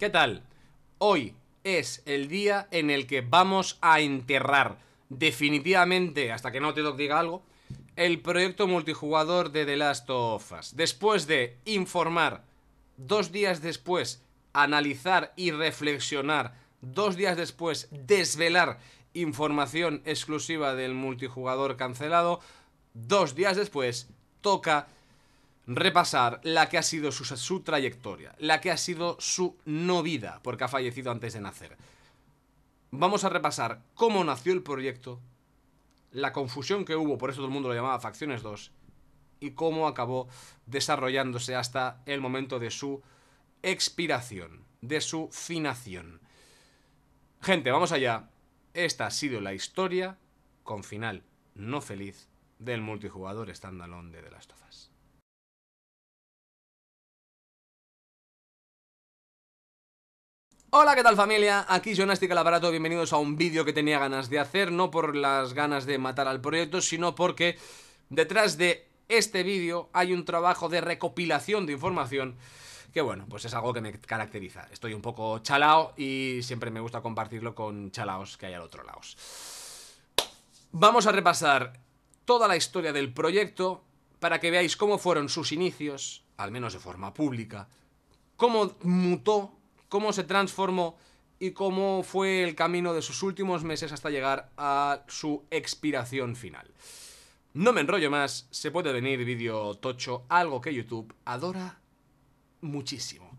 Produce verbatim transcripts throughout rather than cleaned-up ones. ¿Qué tal? Hoy es el día en el que vamos a enterrar definitivamente, hasta que Naughty Dog diga algo, el proyecto multijugador de The Last of Us. Después de informar dos días después, analizar y reflexionar dos días después, desvelar información exclusiva del multijugador cancelado, dos días después toca repasar la que ha sido su, su trayectoria, la que ha sido su no vida, porque ha fallecido antes de nacer. Vamos a repasar cómo nació el proyecto, la confusión que hubo, por eso todo el mundo lo llamaba Facciones dos, y cómo acabó desarrollándose hasta el momento de su expiración, de su finación. Gente, vamos allá. Esta ha sido la historia, con final no feliz, del multijugador standalone de The Last of Us. Hola, ¿qué tal, familia? Aquí Joanastic al aparato, bienvenidos a un vídeo que tenía ganas de hacer, no por las ganas de matar al proyecto, sino porque detrás de este vídeo hay un trabajo de recopilación de información que, bueno, pues es algo que me caracteriza. Estoy un poco chalao y siempre me gusta compartirlo con chalaos que hay al otro lado. Vamos a repasar toda la historia del proyecto para que veáis cómo fueron sus inicios, al menos de forma pública, cómo mutó, cómo se transformó y cómo fue el camino de sus últimos meses hasta llegar a su expiración final. No me enrollo más, se puede venir vídeo tocho, algo que YouTube adora muchísimo.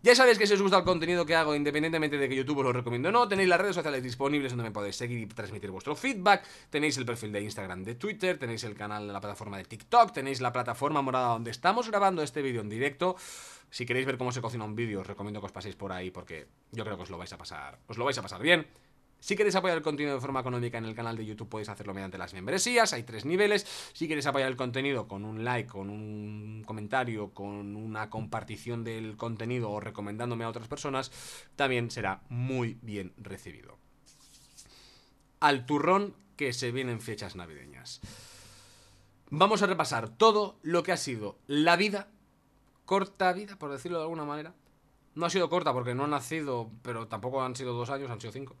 Ya sabéis que si os gusta el contenido que hago, independientemente de que YouTube os lo recomiendo o no, tenéis las redes sociales disponibles donde me podéis seguir y transmitir vuestro feedback, tenéis el perfil de Instagram, de Twitter, tenéis el canal, la plataforma de TikTok, tenéis la plataforma morada donde estamos grabando este vídeo en directo. Si queréis ver cómo se cocina un vídeo, os recomiendo que os paséis por ahí porque yo creo que os lo vais a pasar, os lo vais a pasar bien. Si queréis apoyar el contenido de forma económica en el canal de YouTube, podéis hacerlo mediante las membresías, hay tres niveles. Si queréis apoyar el contenido con un like, con un comentario, con una compartición del contenido o recomendándome a otras personas, también será muy bien recibido. Al turrón, que se vienen fechas navideñas. Vamos a repasar todo lo que ha sido la vida, corta vida, por decirlo de alguna manera. No ha sido corta porque no ha nacido, pero tampoco han sido dos años, han sido cinco.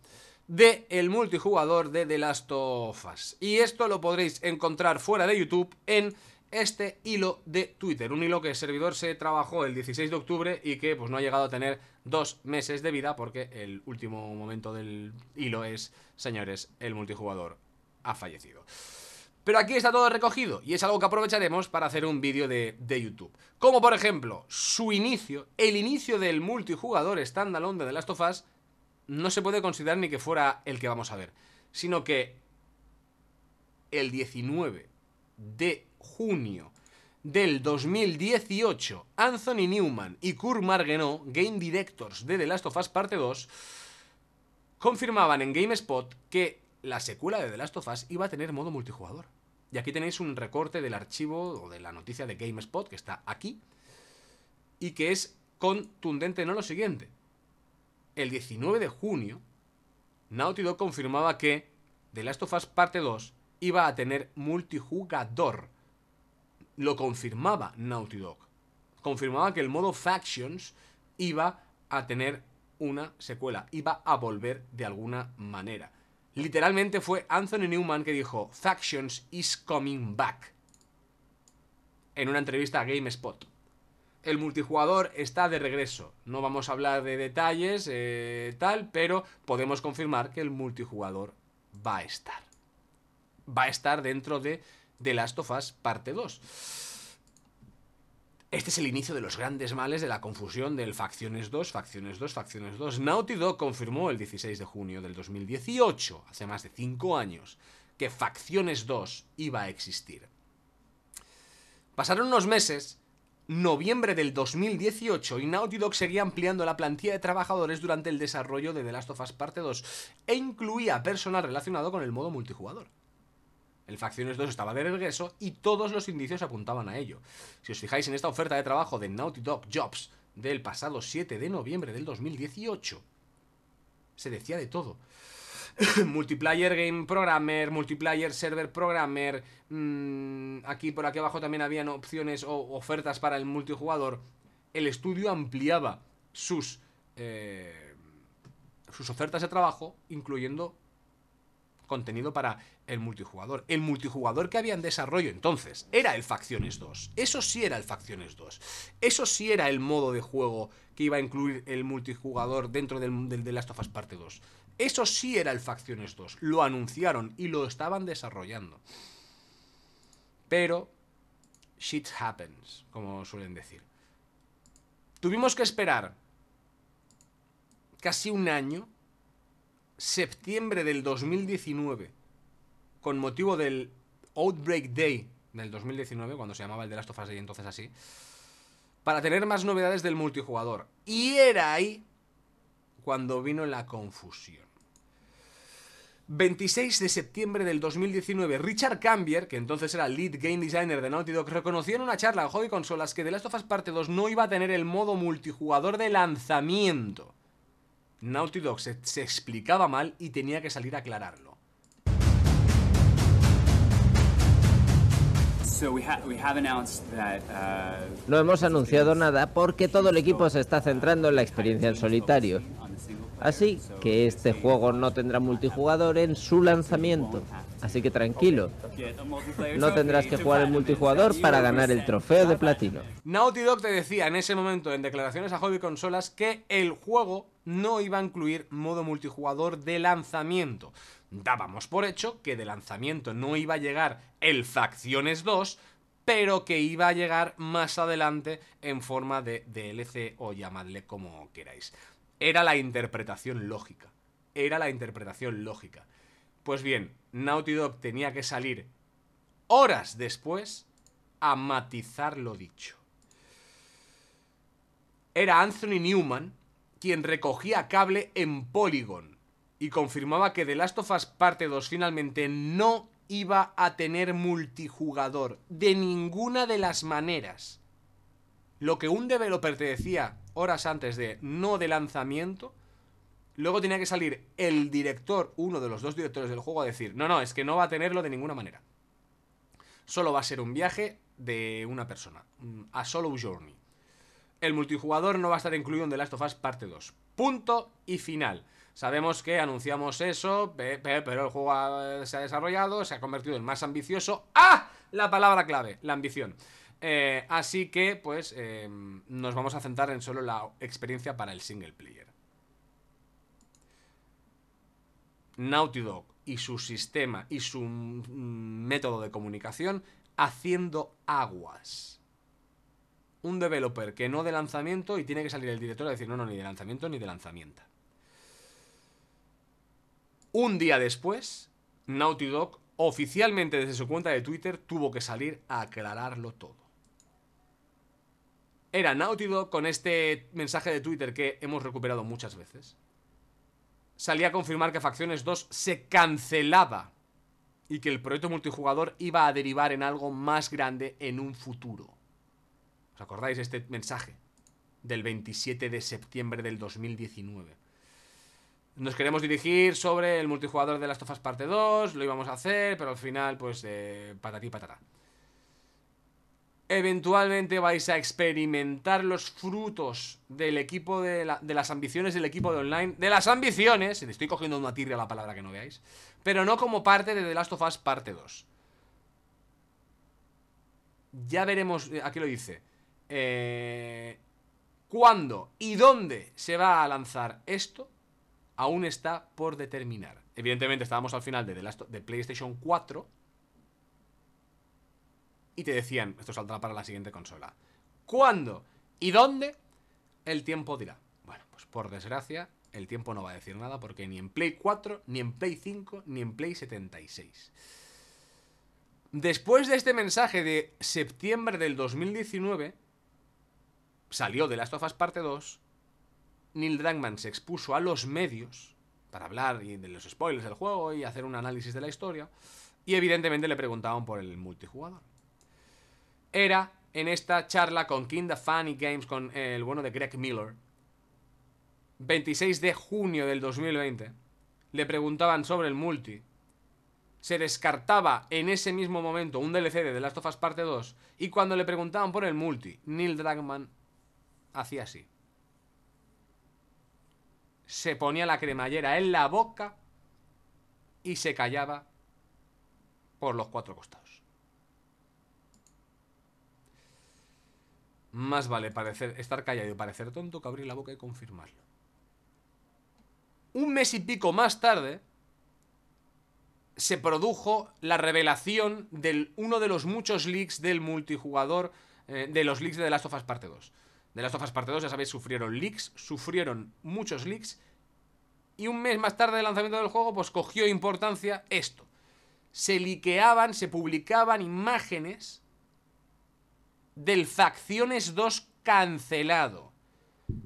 De el multijugador de The Last of Us. Y esto lo podréis encontrar fuera de YouTube en este hilo de Twitter. Un hilo que el servidor se trabajó el dieciséis de octubre y que pues no ha llegado a tener dos meses de vida porque el último momento del hilo es, señores, el multijugador ha fallecido. Pero aquí está todo recogido y es algo que aprovecharemos para hacer un vídeo de, de YouTube. Como por ejemplo, su inicio, el inicio del multijugador standalone de The Last of Us, no se puede considerar ni que fuera el que vamos a ver, sino que el diecinueve de junio del dos mil dieciocho, Anthony Newman y Kurt Margenau, Game Directors de The Last of Us Parte dos, confirmaban en GameSpot que la secuela de The Last of Us iba a tener modo multijugador. Y aquí tenéis un recorte del archivo o de la noticia de GameSpot, que está aquí, y que es contundente, ¿no? Lo siguiente. El diecinueve de junio, Naughty Dog confirmaba que The Last of Us Parte dos iba a tener multijugador. Lo confirmaba Naughty Dog. Confirmaba que el modo Factions iba a tener una secuela, iba a volver de alguna manera. Literalmente fue Anthony Newman que dijo Factions is coming back en una entrevista a GameSpot. El multijugador está de regreso. No vamos a hablar de detalles, eh, tal, pero podemos confirmar que el multijugador va a estar. Va a estar dentro de The Last of Us Parte dos. Este es el inicio de los grandes males de la confusión del Facciones dos, Facciones dos, Facciones dos. Naughty Dog confirmó el dieciséis de junio del dos mil dieciocho, hace más de cinco años, que Facciones dos iba a existir. Pasaron unos meses, noviembre del dos mil dieciocho, y Naughty Dog seguía ampliando la plantilla de trabajadores durante el desarrollo de The Last of Us Parte dos, e incluía personal relacionado con el modo multijugador. El Facciones dos estaba de regreso y todos los indicios apuntaban a ello. Si os fijáis en esta oferta de trabajo de Naughty Dog Jobs del pasado siete de noviembre del dos mil dieciocho, se decía de todo. Multiplayer Game Programmer, Multiplayer Server Programmer, mmm, aquí por aquí abajo también habían opciones o ofertas para el multijugador. El estudio ampliaba sus eh, sus ofertas de trabajo, incluyendo contenido para el multijugador. El multijugador que había en desarrollo entonces era el Facciones dos. Eso sí era el Facciones dos. Eso sí era el modo de juego que iba a incluir el multijugador dentro del, del, del Last of Us Parte dos. Eso sí era el Facciones dos. Lo anunciaron y lo estaban desarrollando. Pero shit happens, como suelen decir. Tuvimos que esperar casi un año, septiembre del dos mil diecinueve, con motivo del Outbreak Day del dos mil diecinueve, cuando se llamaba el The Last of Us Day, entonces así, para tener más novedades del multijugador. Y era ahí cuando vino la confusión. veintiséis de septiembre del dos mil diecinueve, Richard Cambier, que entonces era lead game designer de Naughty Dog, reconoció en una charla en Hobby Consolas que The Last of Us Parte dos no iba a tener el modo multijugador de lanzamiento. Naughty Dog se, se explicaba mal y tenía que salir a aclararlo. No hemos anunciado nada porque todo el equipo se está centrando en la experiencia en solitario. Así que este juego no tendrá multijugador en su lanzamiento. Así que tranquilo, no tendrás que jugar el multijugador para ganar el trofeo de platino. Naughty Dog te decía en ese momento, en declaraciones a Hobby Consolas, que el juego no iba a incluir modo multijugador de lanzamiento. Dábamos por hecho que de lanzamiento no iba a llegar el Facciones dos, pero que iba a llegar más adelante en forma de D L C o llamadle como queráis. Era la interpretación lógica. Era la interpretación lógica. Pues bien, Naughty Dog tenía que salir horas después a matizar lo dicho. Era Anthony Newman quien recogía cable en Polygon y confirmaba que The Last of Us Parte dos finalmente no iba a tener multijugador de ninguna de las maneras. Lo que un developer te decía horas antes de no de lanzamiento, luego tenía que salir el director, uno de los dos directores del juego, a decir, no, no, es que no va a tenerlo de ninguna manera. Solo va a ser un viaje de una persona, a solo journey. El multijugador no va a estar incluido en The Last of Us Parte dos. Punto y final. Sabemos que anunciamos eso, pero el juego se ha desarrollado, se ha convertido en más ambicioso. ¡Ah! La palabra clave, la ambición. Eh, así que, pues, eh, nos vamos a centrar en solo la experiencia para el single player. Naughty Dog y su sistema y su mm, método de comunicación haciendo aguas. Un developer que no de lanzamiento y tiene que salir el director a decir no, no, ni de lanzamiento ni de lanzamiento. Un día después, Naughty Dog oficialmente desde su cuenta de Twitter tuvo que salir a aclararlo todo. Era Naughty Dog con este mensaje de Twitter que hemos recuperado muchas veces. Salía a confirmar que Facciones dos se cancelaba y que el proyecto multijugador iba a derivar en algo más grande en un futuro. ¿Os acordáis de este mensaje? Del veintisiete de septiembre del dos mil diecinueve. Nos queremos dirigir sobre el multijugador de Last of Us Parte dos, lo íbamos a hacer, pero al final, pues, eh, patatí patatá. Eventualmente vais a experimentar los frutos del equipo de, la, de las ambiciones del equipo de online. ¡De las ambiciones! Le estoy cogiendo una tirria a la palabra que no veáis. Pero no como parte de The Last of Us Parte dos. Ya veremos, aquí lo dice. Eh, ¿Cuándo y dónde se va a lanzar esto? Aún está por determinar. Evidentemente estábamos al final de, The Last, de PlayStation cuatro y te decían, esto saldrá para la siguiente consola. ¿Cuándo y dónde? El tiempo dirá. Bueno, pues por desgracia, el tiempo no va a decir nada porque ni en Play cuatro, ni en Play cinco, ni en Play setenta y seis. Después de este mensaje de septiembre del dos mil diecinueve, salió The Last of Us Parte dos, Neil Druckmann se expuso a los medios para hablar de los spoilers del juego y hacer un análisis de la historia y evidentemente le preguntaban por el multijugador. Era en esta charla con Kinda Funny Games, con el bueno de Greg Miller, veintiséis de junio del dos mil veinte, le preguntaban sobre el multi, se descartaba en ese mismo momento un D L C de The Last of Us Parte dos y cuando le preguntaban por el multi, Neil Druckmann hacía así. se ponía la cremallera en la boca y se callaba por los cuatro costados. Más vale parecer, estar callado y parecer tonto que abrir la boca y confirmarlo. Un mes y pico más tarde se produjo la revelación de uno de los muchos leaks del multijugador, eh, de los leaks de The Last of Us Parte dos. The Last of Us Parte dos, ya sabéis, sufrieron leaks, sufrieron muchos leaks, y un mes más tarde del lanzamiento del juego, pues cogió importancia esto. Se liqueaban, se publicaban imágenes del Facciones dos cancelado.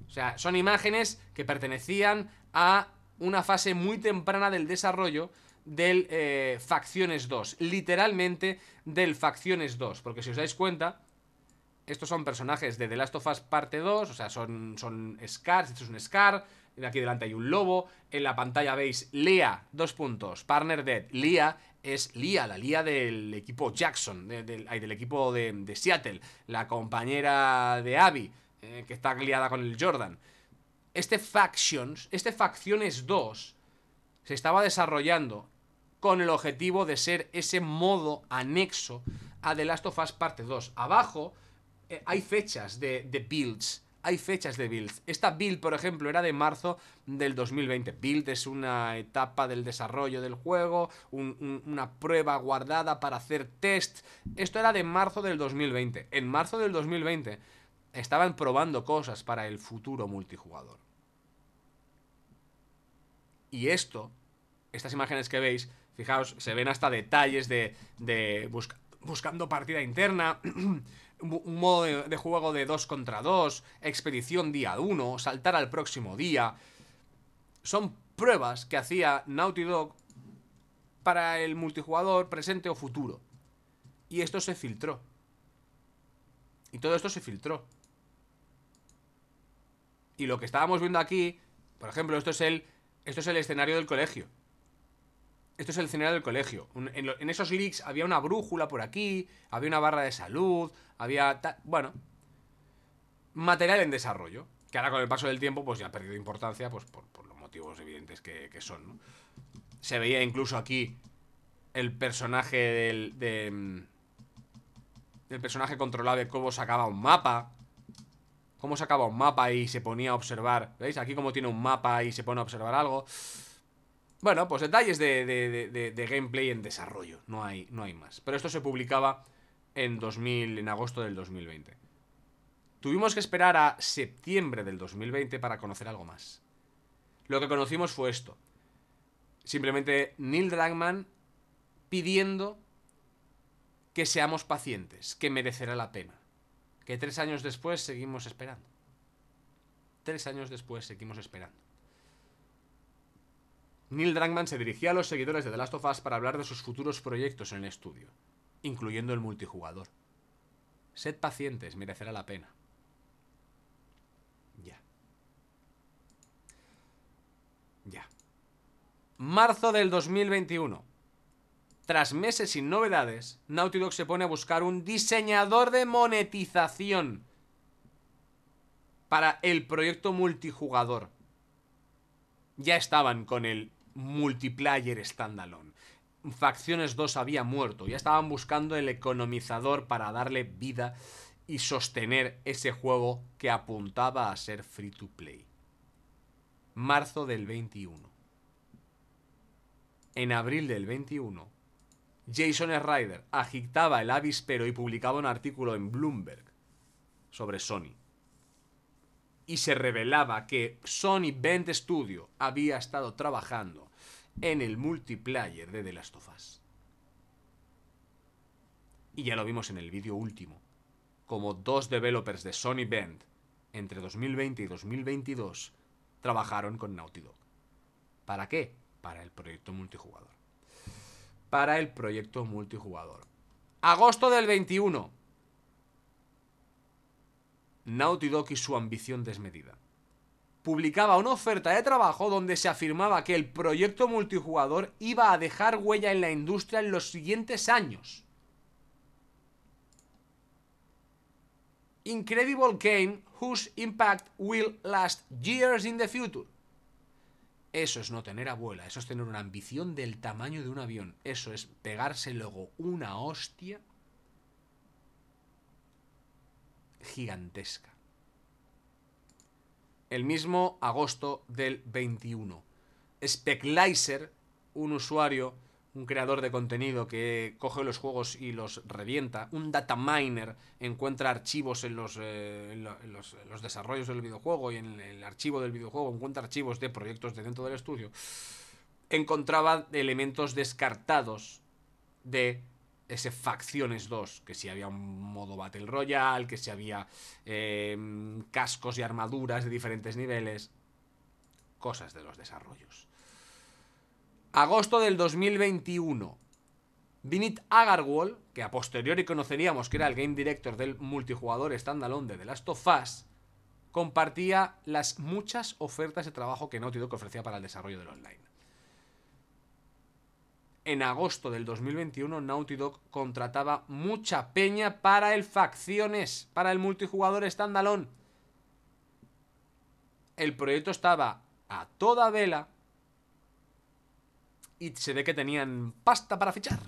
O sea, son imágenes que pertenecían a una fase muy temprana del desarrollo del eh, Facciones dos. Literalmente del Facciones dos. Porque si os dais cuenta, estos son personajes de The Last of Us Parte dos. O sea, son, son Scars. Esto es un Scar. Aquí delante hay un lobo. En la pantalla veis Lea, dos puntos, Partner Dead. Lea es Lea, la Lea del equipo Jackson, de, de, ay, del equipo de, de Seattle. La compañera de Abby, eh, que está liada con el Jordan. Este Factions, este Facciones dos se estaba desarrollando con el objetivo de ser ese modo anexo a The Last of Us Parte dos. Abajo eh, hay fechas de, de builds. Hay fechas de builds. Esta build, por ejemplo, era de marzo del dos mil veinte. Build es una etapa del desarrollo del juego, un, un, una prueba guardada para hacer test. Esto era de marzo del dos mil veinte. En marzo del dos mil veinte estaban probando cosas para el futuro multijugador. Y esto, estas imágenes que veis, fijaos, se ven hasta detalles de, de busca, buscando partida interna. Un modo de, de juego de dos contra dos, expedición día uno, saltar al próximo día. Son pruebas que hacía Naughty Dog para el multijugador presente o futuro. Y esto se filtró. Y todo esto se filtró. Y lo que estábamos viendo aquí, por ejemplo, esto es el, esto es el escenario del colegio. Esto es el escenario del colegio. En esos leaks había una brújula por aquí, había una barra de salud, había... Bueno, material en desarrollo, que ahora con el paso del tiempo pues ya ha perdido importancia, pues por, por los motivos evidentes que, que son, ¿no? Se veía incluso aquí el personaje del... De, el personaje controlable, cómo sacaba un mapa. Cómo sacaba un mapa y se ponía a observar. ¿Veis? Aquí como tiene un mapa y se pone a observar algo. Bueno, pues detalles de, de, de, de, de gameplay en desarrollo, no hay, no hay más. Pero esto se publicaba en, dos mil, en agosto del dos mil veinte. Tuvimos que esperar a septiembre del dos mil veinte para conocer algo más. Lo que conocimos fue esto. Simplemente Neil Druckmann pidiendo que seamos pacientes, que merecerá la pena. Que tres años después seguimos esperando. Tres años después seguimos esperando. Neil Druckmann se dirigía a los seguidores de The Last of Us para hablar de sus futuros proyectos en el estudio, incluyendo el multijugador. Sed pacientes, merecerá la pena. Ya. Ya. Marzo del dos mil veintiuno. Tras meses sin novedades, Naughty Dog se pone a buscar un diseñador de monetización para el proyecto multijugador. Ya estaban con el multiplayer standalone. Facciones dos había muerto. Ya estaban buscando el economizador para darle vida y sostener ese juego que apuntaba a ser free to play. Marzo del veintiuno. En abril del veintiuno, Jason Schreier agitaba el avispero y publicaba un artículo en Bloomberg sobre Sony. Y se revelaba que Sony Bend Studio había estado trabajando en el multiplayer de The Last of Us. Y ya lo vimos en el vídeo último, como dos developers de Sony Bend entre dos mil veinte y dos mil veintidós trabajaron con Naughty Dog. ¿Para qué? Para el proyecto multijugador. Para el proyecto multijugador. Agosto del veintiuno. Naughty Dog y su ambición desmedida. Publicaba una oferta de trabajo donde se afirmaba que el proyecto multijugador iba a dejar huella en la industria en los siguientes años. Incredible game whose impact will last years in the future. Eso es no tener abuela, eso es tener una ambición del tamaño de un avión, eso es pegarse luego una hostia gigantesca. El mismo agosto del veintiuno, SpecLicer, un usuario, un creador de contenido que coge los juegos y los revienta, un data miner, encuentra archivos en los, eh, en los, en los desarrollos del videojuego y en el archivo del videojuego, encuentra archivos de proyectos de dentro del estudio, encontraba elementos descartados de ese Facciones dos, que si había un modo Battle Royale, que si había eh, cascos y armaduras de diferentes niveles, cosas de los desarrollos. Agosto del dos mil veintiuno, Vinit Agarwal, que a posteriori conoceríamos que era el Game Director del multijugador standalone de The Last of Us, compartía las muchas ofertas de trabajo que Naughty Dog ofrecía para el desarrollo del online. En agosto del dos mil veintiuno, Naughty Dog contrataba mucha peña para el Facciones, para el multijugador standalone. El proyecto estaba a toda vela y se ve que tenían pasta para fichar.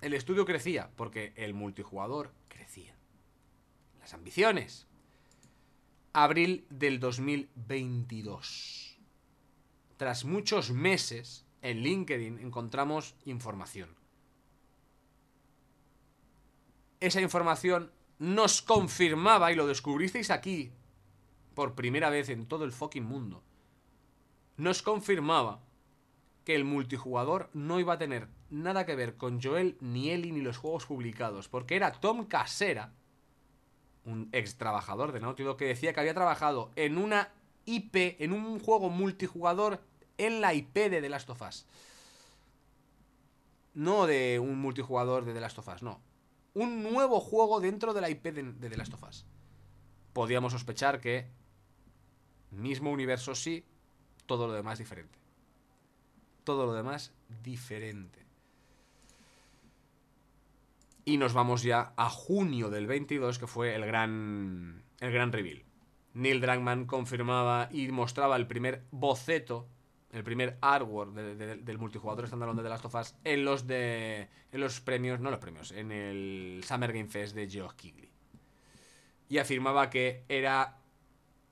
El estudio crecía porque el multijugador crecía. Las ambiciones. Abril del dos mil veintidós. Tras muchos meses, en LinkedIn encontramos información. Esa información nos confirmaba, y lo descubristeis aquí por primera vez en todo el fucking mundo, nos confirmaba que el multijugador no iba a tener nada que ver con Joel, ni Ellie, ni los juegos publicados, porque era Tom Casera, un ex trabajador de Naughty Dog, que decía que había trabajado en una I P, en un juego multijugador, en la I P de The Last of Us. No de un multijugador de The Last of Us, no. Un nuevo juego dentro de la I P de, de The Last of Us. Podíamos sospechar que mismo universo sí, todo lo demás diferente. Todo lo demás diferente. Y nos vamos ya a junio del veintidós, que fue el gran, el gran reveal. Neil Druckmann confirmaba y mostraba el primer boceto, el primer artwork de, de, del multijugador standalone de The Last of Us en los, de, en los premios, no los premios, en el Summer Game Fest de Geoff Keighley. Y afirmaba que era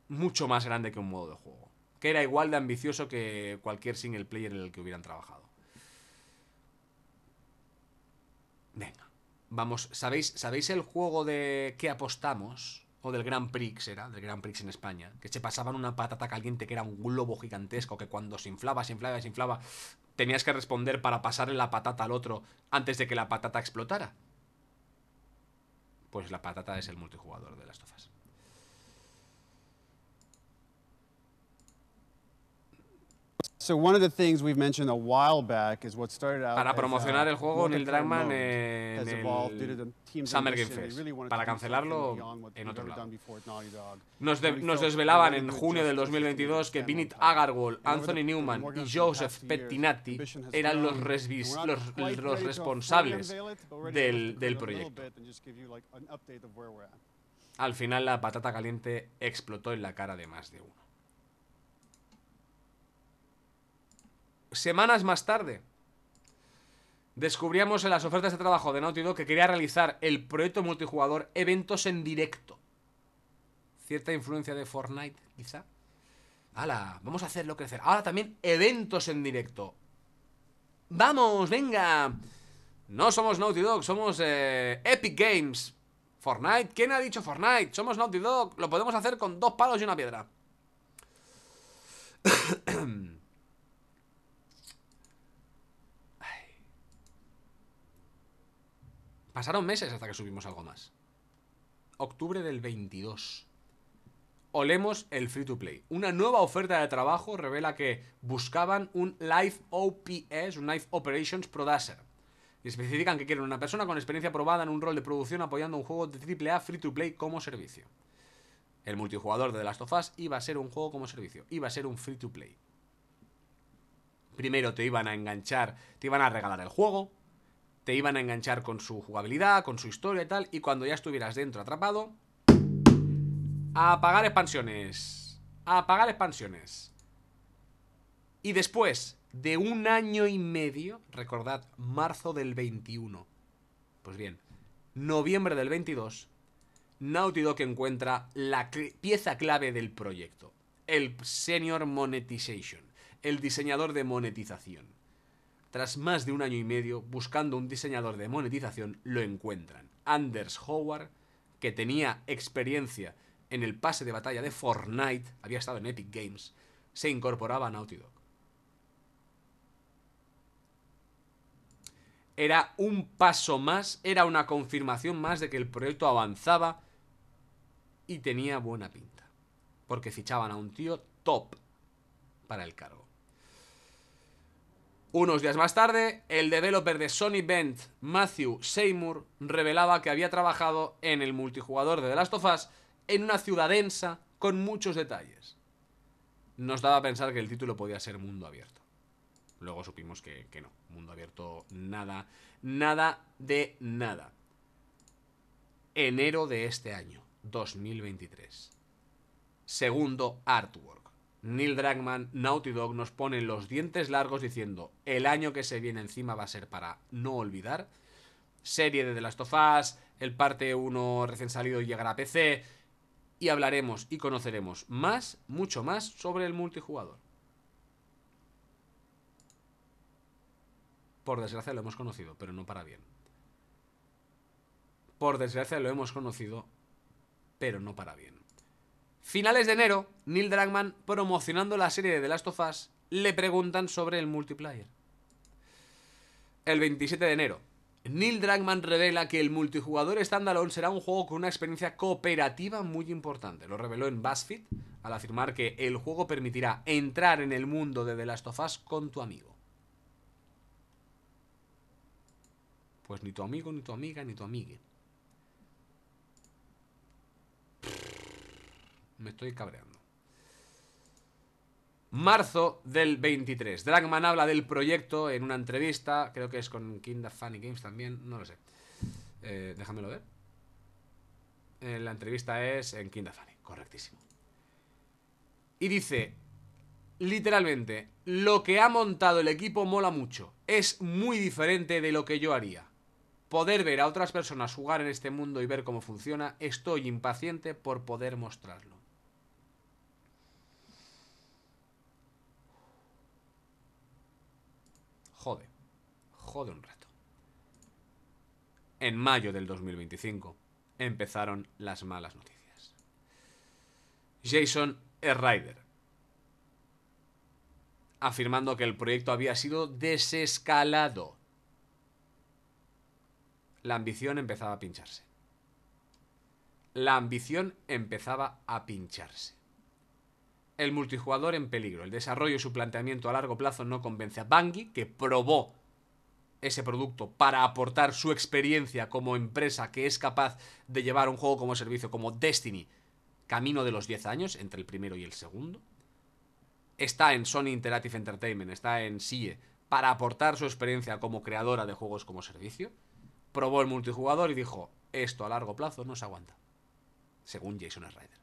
mucho más grande que un modo de juego, que era igual de ambicioso que cualquier single player en el que hubieran trabajado. Venga, vamos, ¿sabéis, ¿sabéis el juego de que apostamos? O del Grand Prix, era, del Grand Prix en España, que se pasaban una patata caliente que era un globo gigantesco, que cuando se inflaba, se inflaba, se inflaba, tenías que responder para pasarle la patata al otro antes de que la patata explotara. Pues la patata es el multijugador de las tofas. Para promocionar el juego, Neil Druckmann en el Summer Game Fest. Para cancelarlo en otro lado. Nos, de, nos desvelaban en junio del dos mil veintidós que Vinit Agarwal, Anthony Newman y Joseph Pettinati eran los, resvis, los, los responsables del, del proyecto. Al final la patata caliente explotó en la cara de más de uno. Semanas más tarde, descubríamos en las ofertas de trabajo de Naughty Dog que quería realizar el proyecto multijugador eventos en directo. Cierta influencia de Fortnite, quizá. ¡Hala! Vamos a hacerlo crecer. Ahora también eventos en directo. ¡Vamos, venga! No somos Naughty Dog, somos eh, Epic Games. Fortnite, ¿quién ha dicho Fortnite? Somos Naughty Dog, lo podemos hacer con dos palos y una piedra. Pasaron meses hasta que subimos algo más. Octubre del veintidós. Olemos el free to play. Una nueva oferta de trabajo revela que buscaban un Live O P S, un Live Operations Producer. Y especifican que quieren una persona con experiencia probada en un rol de producción apoyando un juego de triple A free to play como servicio. El multijugador de The Last of Us iba a ser un juego como servicio. Iba a ser un free to play. Primero te iban a enganchar, te iban a regalar el juego, te iban a enganchar con su jugabilidad, con su historia y tal, y cuando ya estuvieras dentro atrapado, a pagar expansiones, a pagar expansiones, Y después de un año y medio, recordad, marzo del veintiuno, pues bien, noviembre del veintidós, Naughty Dog encuentra la cl- pieza clave del proyecto, el Senior Monetization, el diseñador de monetización. Tras más de un año y medio, buscando un diseñador de monetización, lo encuentran. Anders Howard, que tenía experiencia en el pase de batalla de Fortnite, había estado en Epic Games, se incorporaba a Naughty Dog. Era un paso más, era una confirmación más de que el proyecto avanzaba y tenía buena pinta, porque fichaban a un tío top para el cargo. Unos días más tarde, el developer de Sony Bend, Matthew Seymour, revelaba que había trabajado en el multijugador de The Last of Us en una ciudad densa con muchos detalles. Nos daba a pensar que el título podía ser mundo abierto. Luego supimos que, que no, mundo abierto nada, nada de nada. Enero de este año, dos mil veintitrés. Segundo artwork. Neil Druckmann, Naughty Dog, nos pone los dientes largos diciendo: el año que se viene encima va a ser para no olvidar. Serie de The Last of Us, el parte uno recién salido llegará a P C. Y hablaremos y conoceremos más, mucho más, sobre el multijugador. Por desgracia lo hemos conocido, pero no para bien. Por desgracia lo hemos conocido, pero no para bien. Finales de enero, Neil Druckmann, promocionando la serie de The Last of Us, le preguntan sobre el multiplayer. El veintisiete de enero, Neil Druckmann revela que el multijugador standalone será un juego con una experiencia cooperativa muy importante. Lo reveló en BuzzFeed al afirmar que el juego permitirá entrar en el mundo de The Last of Us con tu amigo. Pues ni tu amigo, ni tu amiga, ni tu amigue. Me estoy cabreando. Marzo del veintitrés. Druckmann habla del proyecto en una entrevista. Creo que es con Kinda Funny Games también. No lo sé. Eh, déjamelo ver. Eh, la entrevista es en Kinda Funny. Correctísimo. Y dice, literalmente, lo que ha montado el equipo mola mucho. Es muy diferente de lo que yo haría. Poder ver a otras personas jugar en este mundo y ver cómo funciona. Estoy impaciente por poder mostrarlo. Jode, jode un rato. En mayo del dos mil veinticinco empezaron las malas noticias. Jason Schreier, afirmando que el proyecto había sido desescalado. La ambición empezaba a pincharse. La ambición empezaba a pincharse. El multijugador en peligro, el desarrollo y su planteamiento a largo plazo no convence a Bungie, que probó ese producto para aportar su experiencia como empresa que es capaz de llevar un juego como servicio como Destiny, camino de los diez años, entre el primero y el segundo. Está en Sony Interactive Entertainment, está en S I E, para aportar su experiencia como creadora de juegos como servicio. Probó el multijugador y dijo, esto a largo plazo no se aguanta, según Jason Schreier.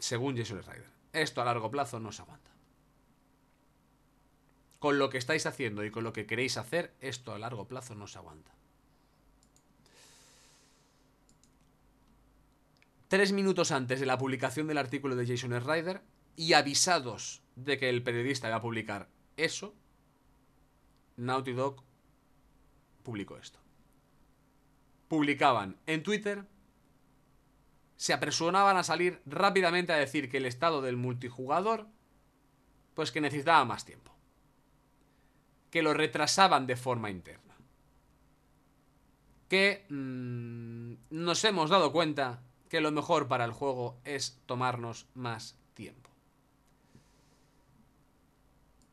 Según Jason Schreier, esto a largo plazo no se aguanta. Con lo que estáis haciendo y con lo que queréis hacer, esto a largo plazo no se aguanta. Tres minutos antes de la publicación del artículo de Jason Schreier y avisados de que el periodista iba a publicar eso, Naughty Dog publicó esto. Publicaban en Twitter. Se apresuraban a salir rápidamente a decir que el estado del multijugador, pues que necesitaba más tiempo, que lo retrasaban de forma interna, que mmm, nos hemos dado cuenta que lo mejor para el juego es tomarnos más tiempo.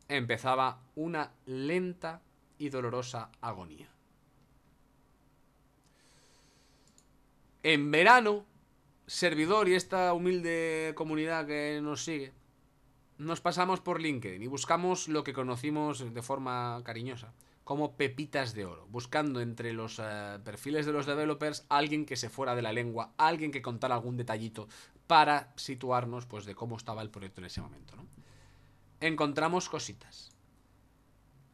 Empezaba una lenta y dolorosa agonía. En verano, servidor y esta humilde comunidad que nos sigue, nos pasamos por LinkedIn y buscamos lo que conocimos de forma cariñosa como pepitas de oro, buscando entre los eh, perfiles de los developers alguien que se fuera de la lengua, alguien que contara algún detallito para situarnos pues de cómo estaba el proyecto en ese momento, ¿no? encontramos cositas.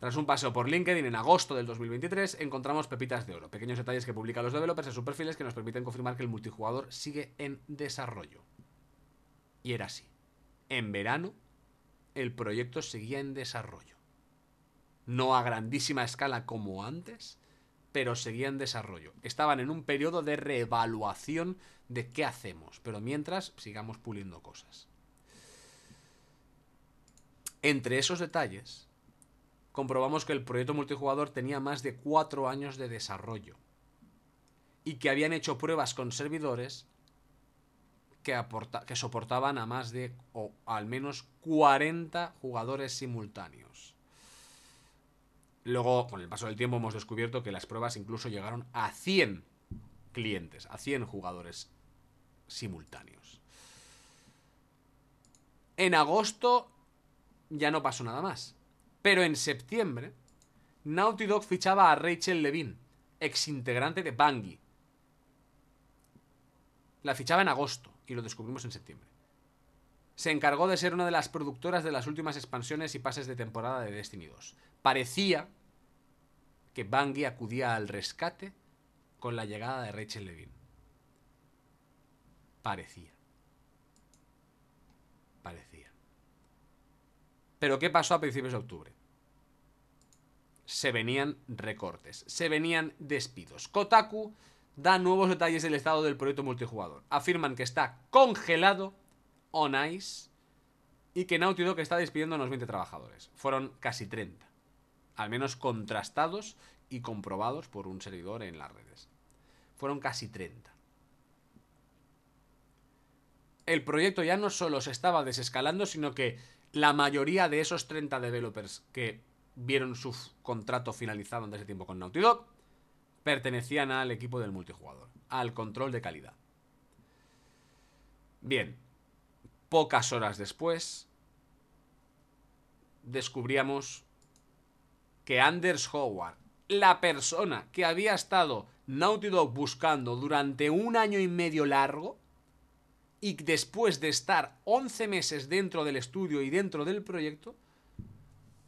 Tras un paseo por LinkedIn en agosto del dos mil veintitrés, encontramos pepitas de oro, pequeños detalles que publican los developers en sus perfiles que nos permiten confirmar que el multijugador sigue en desarrollo. Y era así. En verano, el proyecto seguía en desarrollo. No a grandísima escala como antes, pero seguía en desarrollo. Estaban en un periodo de reevaluación de qué hacemos, pero mientras sigamos puliendo cosas. Entre esos detalles, comprobamos que el proyecto multijugador tenía más de cuatro años de desarrollo y que habían hecho pruebas con servidores que, aporta, que soportaban a más de, o al menos, cuarenta jugadores simultáneos. Luego, con el paso del tiempo, hemos descubierto que las pruebas incluso llegaron a cien clientes, a cien jugadores simultáneos. En agosto ya no pasó nada más. Pero en septiembre, Naughty Dog fichaba a Rachel Levine, exintegrante de Bungie. La fichaba en agosto, y lo descubrimos en septiembre. Se encargó de ser una de las productoras de las últimas expansiones y pases de temporada de Destiny dos. Parecía que Bungie acudía al rescate con la llegada de Rachel Levine. Parecía. Parecía. Pero ¿qué pasó a principios de octubre? Se venían recortes, se venían despidos. Kotaku da nuevos detalles del estado del proyecto multijugador. Afirman que está congelado, on ice, y que Naughty Dog está despidiendo a unos veinte trabajadores. Fueron casi treinta, al menos contrastados y comprobados por un servidor en las redes. Fueron casi treinta. El proyecto ya no solo se estaba desescalando, sino que la mayoría de esos treinta developers que vieron su contrato finalizado en ese tiempo con Naughty Dog pertenecían al equipo del multijugador, al control de calidad. Bien, pocas horas después descubríamos que Anders Howard, la persona que había estado Naughty Dog buscando durante un año y medio largo, y después de estar once meses dentro del estudio y dentro del proyecto,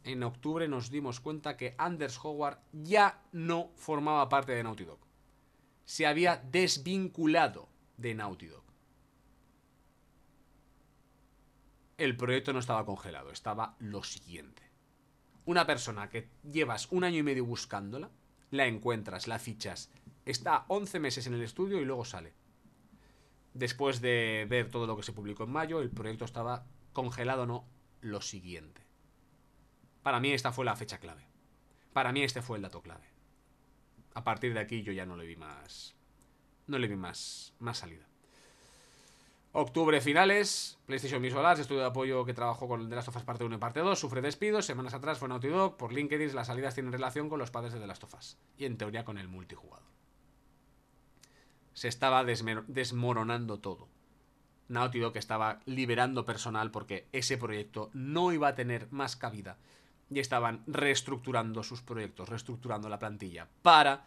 en octubre nos dimos cuenta que Anders Howard ya no formaba parte de Naughty Dog. Se había desvinculado de Naughty Dog. El proyecto no estaba congelado, estaba lo siguiente. Una persona que llevas un año y medio buscándola, la encuentras, la fichas, está once meses en el estudio y luego sale. Después de ver todo lo que se publicó en mayo, el proyecto estaba congelado, no, lo siguiente. Para mí esta fue la fecha clave. Para mí este fue el dato clave. A partir de aquí yo ya no le vi más... No le vi más, más salida. Octubre finales, PlayStation Visual Arts, estudio de apoyo que trabajó con The Last of Us parte uno y parte dos, sufre despidos, semanas atrás fue Naughty Dog, por LinkedIn las salidas tienen relación con los padres de The Last of Us y en teoría con el multijugador. Se estaba desmoronando todo. Naughty Dog estaba liberando personal porque ese proyecto no iba a tener más cabida. Y estaban reestructurando sus proyectos, reestructurando la plantilla para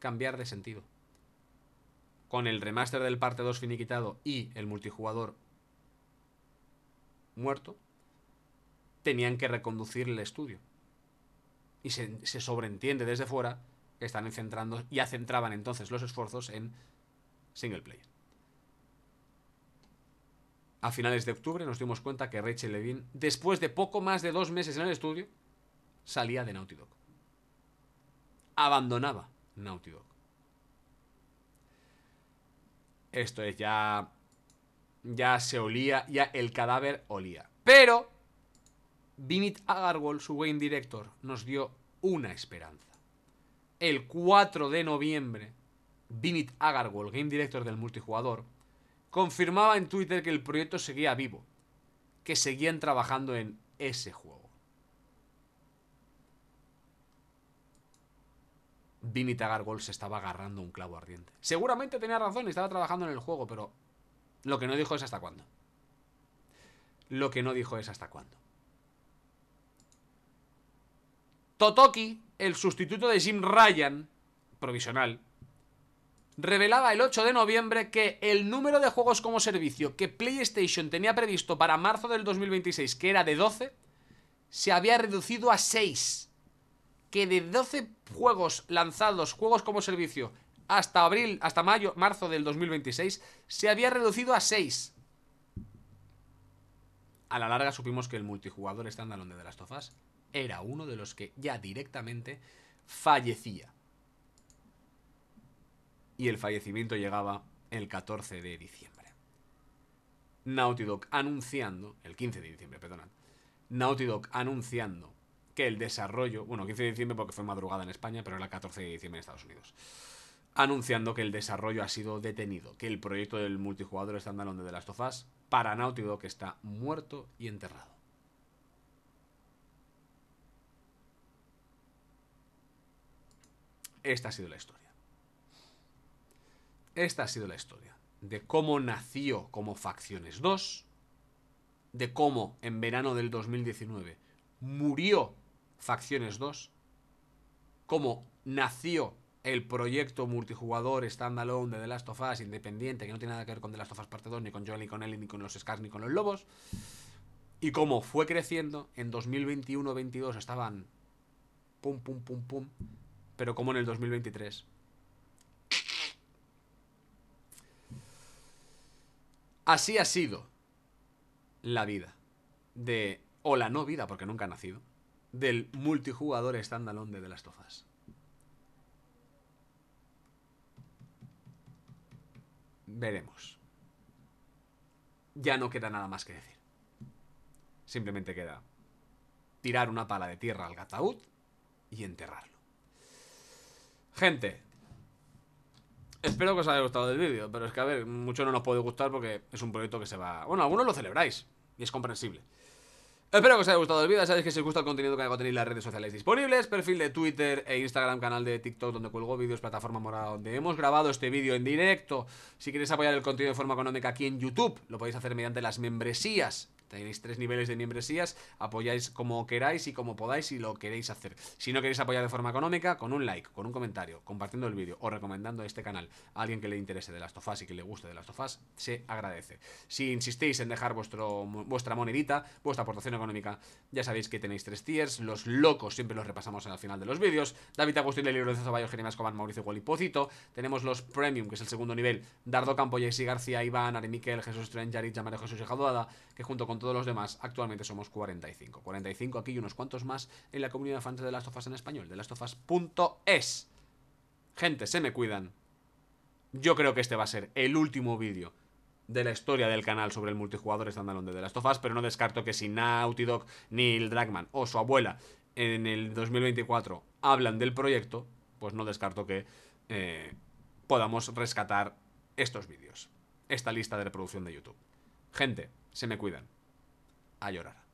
cambiar de sentido. Con el remaster del parte dos finiquitado y el multijugador muerto, tenían que reconducir el estudio. Y se, se sobreentiende desde fuera... Están centrando, ya centraban entonces los esfuerzos en single player. A finales de octubre nos dimos cuenta que Rachel Levine, después de poco más de dos meses en el estudio, salía de Naughty Dog. Abandonaba Naughty Dog. Esto es ya... Ya se olía, ya el cadáver olía. Pero Vinit Agarwal, su game director, nos dio una esperanza. El cuatro de noviembre, Vinit Agarwal, game director del multijugador, confirmaba en Twitter que el proyecto seguía vivo, que seguían trabajando en ese juego. Vinit Agarwal se estaba agarrando un clavo ardiente. Seguramente tenía razón, estaba trabajando en el juego, pero lo que no dijo es hasta cuándo. Lo que no dijo es hasta cuándo. Totoki, el sustituto de Jim Ryan, provisional, revelaba el ocho de noviembre que el número de juegos como servicio que PlayStation tenía previsto para marzo del dos mil veintiséis, que era de doce, se había reducido a seis. Que de doce juegos lanzados, juegos como servicio, hasta abril, hasta mayo, marzo del dos mil veintiséis, se había reducido a seis. A la larga supimos que el multijugador estándar de The Last of Us era uno de los que ya directamente fallecía. Y el fallecimiento llegaba el catorce de diciembre. Naughty Dog anunciando, el quince de diciembre, perdonad, Naughty Dog anunciando que el desarrollo, bueno, quince de diciembre porque fue madrugada en España, pero era el catorce de diciembre en Estados Unidos, anunciando que el desarrollo ha sido detenido, que el proyecto del multijugador estándar de The Last of Us para Naughty Dog está muerto y enterrado. Esta ha sido la historia. Esta ha sido la historia de cómo nació como Facciones dos, de cómo en verano del dos mil diecinueve murió Facciones dos, cómo nació el proyecto multijugador standalone de The Last of Us independiente, que no tiene nada que ver con The Last of Us Parte dos, ni con Joel, ni con Ellie, ni con los Scars, ni con los Lobos, y cómo fue creciendo. En dos mil veintiuno veintidós estaban pum, pum, pum, pum, pero como en el dos mil veintitrés... Así ha sido la vida de, o la no vida, porque nunca ha nacido, del multijugador standalone de The Last of Us. Veremos. Ya no queda nada más que decir. Simplemente queda tirar una pala de tierra al ataúd y enterrarlo. Gente, espero que os haya gustado el vídeo, pero es que, a ver, mucho no nos puede gustar porque es un proyecto que se va... Bueno, algunos lo celebráis y es comprensible. Espero que os haya gustado el vídeo. Sabéis que si os gusta el contenido que hago tenéis las redes sociales disponibles, perfil de Twitter e Instagram, canal de TikTok donde cuelgo vídeos, plataforma morada donde hemos grabado este vídeo en directo. Si queréis apoyar el contenido de forma económica aquí en YouTube, lo podéis hacer mediante las membresías. Tenéis tres niveles de membresías, apoyáis como queráis y como podáis si lo queréis hacer. Si no queréis apoyar de forma económica, con un like, con un comentario, compartiendo el vídeo o recomendando este canal a alguien que le interese The Last of Us y que le guste The Last of Us, se agradece. Si insistéis en dejar vuestro, vuestra monedita, vuestra aportación económica, ya sabéis que tenéis tres tiers, los locos siempre los repasamos al final de los vídeos, David Agustín, El Libro de Ceballos, Jeremías Escobar, Mauricio Gualipocito, tenemos los Premium, que es el segundo nivel, Dardo Campo, Jessy García, Iván, Ari Miquel, Jesús Tren, Yarit, María Jesús y Jaduada, que junto con todos los demás actualmente somos cuarenta y cinco aquí y unos cuantos más en la comunidad de fans de The Last of Us en español, de The Last of Us punto es. Gente, se me cuidan. Yo creo que este va a ser el último vídeo de la historia del canal sobre el multijugador standalone de The Last of Us, pero no descarto que si Naughty Dog, Neil Druckmann o su abuela en el dos mil veinticuatro hablan del proyecto, pues no descarto que eh, podamos rescatar estos vídeos, esta lista de reproducción de YouTube. Gente, se me cuidan. A llorar.